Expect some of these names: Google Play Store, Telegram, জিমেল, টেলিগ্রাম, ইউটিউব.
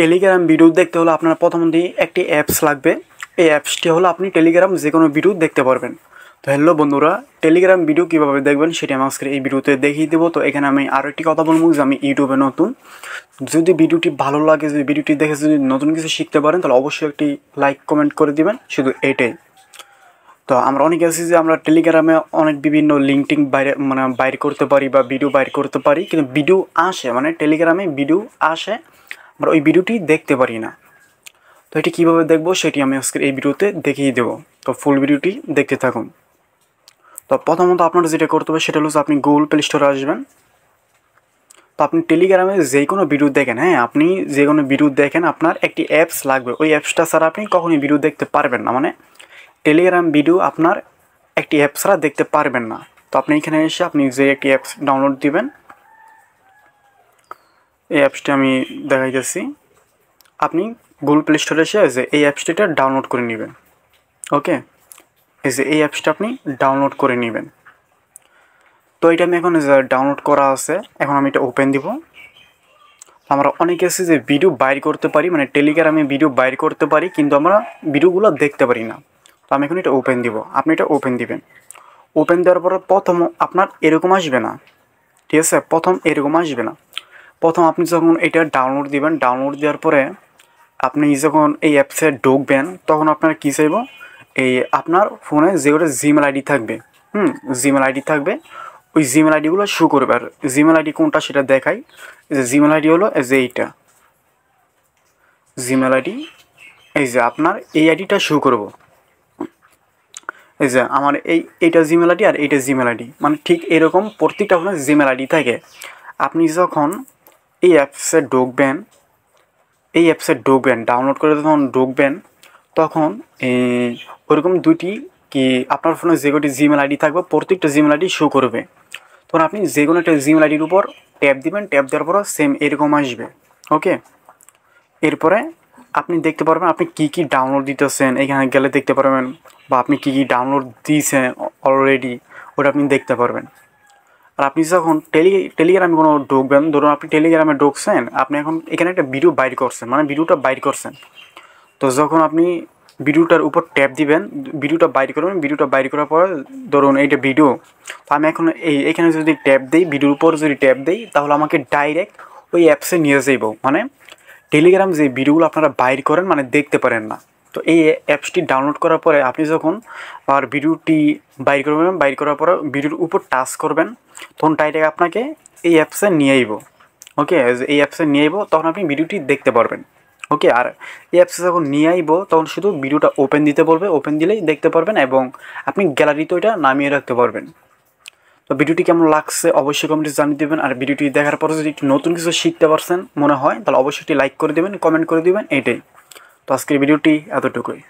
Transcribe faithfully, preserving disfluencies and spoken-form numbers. টেলিগ্রাম video দেখতে হলে আপনার প্রথমতেই একটি অ্যাপস লাগবে। এই অ্যাপসটি হলো আপনি টেলিগ্রাম যে কোনো ভিডিও দেখতে পারবেন। তো হ্যালো বন্ধুরা, টেলিগ্রাম ভিডিও কীভাবে দেখবেন সেটা আমি আজকের এই ভিডিওতে দেখিয়ে দেবো। তো এখানে আমি আরও একটি কথা বলবো যে আমি ইউটিউবে নতুন, যদি ভিডিওটি ভালো লাগে, যদি ভিডিওটি দেখে যদি নতুন কিছু শিখতে পারেন তাহলে অবশ্যই একটি লাইক কমেন্ট করে দেবেন, শুধু এটাই। তো আমরা অনেকে আছি যে আমরা টেলিগ্রামে অনেক বিভিন্ন লিঙ্ক টিঙ্ক বাইরে মানে বাইর করতে পারি বা ভিডিও বাইর করতে পারি, কিন্তু ভিডিও আসে মানে টেলিগ্রামে ভিডিও আসে, আমরা ওই ভিডিওটি দেখতে পারি না। তো এটি কীভাবে দেখবো সেটি আমি আজকের এই ভিডিওতে দেখিয়ে দেবো। তো ফুল ভিডিওটি দেখতে থাকুন। তো প্রথমত আপনার যেটা করতে হবে সেটা হলো আপনি গুগল প্লে স্টোরে আসবেন। তো আপনি টেলিগ্রামে যে কোনো ভিডিও দেখেন, হ্যাঁ আপনি যে কোনো ভিডিও দেখেন আপনার একটি অ্যাপস লাগবে, ওই অ্যাপসটা ছাড়া আপনি কখনই ভিডিও দেখতে পারবেন না, মানে টেলিগ্রাম ভিডিও আপনার একটি অ্যাপ ছাড়া দেখতে পারবেন না। তো আপনি এখানে এসে আপনি যে একটি অ্যাপস ডাউনলোড দিবেন, এই অ্যাপসটি আমি দেখাইতেছি। আপনি গুগল প্লে স্টোরে এসে যে এই অ্যাপসটিটা ডাউনলোড করে নেবেন। ওকে, এই যে এই অ্যাপসটা আপনি ডাউনলোড করে নেবেন। তো এটা আমি এখন ডাউনলোড করা আছে, এখন আমি এটা ওপেন দিব। আমরা অনেকে আছে যে ভিডিও বাইর করতে পারি, মানে টেলিগ্রামে ভিডিও বাইর করতে পারি কিন্তু আমরা ভিডিওগুলো দেখতে পারি না। তো আমি এখন এটা ওপেন দিব, আপনি এটা ওপেন দিবেন। ওপেন দেওয়ার পর প্রথম আপনার এরকম আসবে না, ঠিক আছে? প্রথম এরকম আসবে না। প্রথম আপনি যখন এটা ডাউনলোড দিবেন, ডাউনলোড দেওয়ার পরে আপনি যখন এই অ্যাপসে ঢুকবেন তখন আপনার কী চাইব, এই আপনার ফোনে যে ওটা জিমেল আইডি থাকবে, হুম জিমেল আইডি থাকবে, ওই জিমেল আইডিগুলো শো করবে। আর জিমেল আইডি কোনটা সেটা দেখাই, যে জিমেল আইডি হলো যে এইটা জিমেল আইডি, এই যে আপনার এই আইডিটা শো করবো, এই যে আমার এই এইটা জিমেল আইডি আর এইটা জিমেল আইডি, মানে ঠিক এরকম প্রত্যেকটা ফোনে জিমেল আইডি থাকে। আপনি যখন এই অ্যাপসে ঢুকবেন, এই অ্যাপসে ঢুকবেন ডাউনলোড করে যখন ঢুকবেন তখন এই ওরকম দুটি কি আপনার ফোনে যে কটি জিমেল আইডি থাকবে প্রত্যেকটা জিমেল আইডি শো করবে। তখন আপনি যে কোনো একটা জিমেল আইডির উপর ট্যাপ দিবেন, ট্যাপ দেওয়ার পরও সেম এরকম আসবে। ওকে, এরপরে আপনি দেখতে পারবেন আপনি কি কি ডাউনলোড দিতেছেন, এখানে গেলে দেখতে পারবেন, বা আপনি কি কি ডাউনলোড দিয়েছেন অলরেডি ওটা আপনি দেখতে পারবেন। আর আপনি যখন টেলি টেলিগ্রামে কোনো ঢুকবেন, ধরুন আপনি টেলিগ্রামে ঢুকছেন, আপনি এখন এখানে একটা ভিডিও বাইর করছেন, মানে ভিডিওটা বাইর করছেন। তো যখন আপনি ভিডিওটার উপর ট্যাপ দিবেন, ভিডিওটা বাইর করবেন, ভিডিওটা বাইর করার পর ধরুন এইটা ভিডিও, তো আমি এখন এই এখানে যদি ট্যাপ দিই, ভিডিওর উপর যদি ট্যাপ দিই তাহলে আমাকে ডাইরেক্ট ওই অ্যাপসে নিয়ে যাইব, মানে টেলিগ্রাম যে ভিডিওগুলো আপনারা বাইর করেন মানে দেখতে পারেন না। তো এই অ্যাপসটি ডাউনলোড করার পরে আপনি যখন আর ভিডিওটি বাইর করবেন, বাইর করার পরে ভিডিওর উপর টাচ করবেন, তখন ডাইরেক্ট আপনাকে এই অ্যাপসে নিয়ে আইব। ওকে, এই অ্যাপসে নিয়ে আইব, তখন আপনি ভিডিওটি দেখতে পারবেন। ওকে, আর এই অ্যাপসে যখন নিয়ে আইব তখন শুধু ভিডিওটা ওপেন দিতে বলবে, ওপেন দিলেই দেখতে পারবেন এবং আপনি গ্যালারিতে ওইটা নামিয়ে রাখতে পারবেন। তো ভিডিওটি কেমন লাগছে অবশ্যই কমেন্টে জানিয়ে দেবেন। আর ভিডিওটি দেখার পর যদি নতুন কিছু শিখতে পারছেন মনে হয় তাহলে অবশ্যই লাইক করে দেবেন, কমেন্ট করে দেবেন, এটাই। তো আজকের ভিডিওটি এতটুকুই।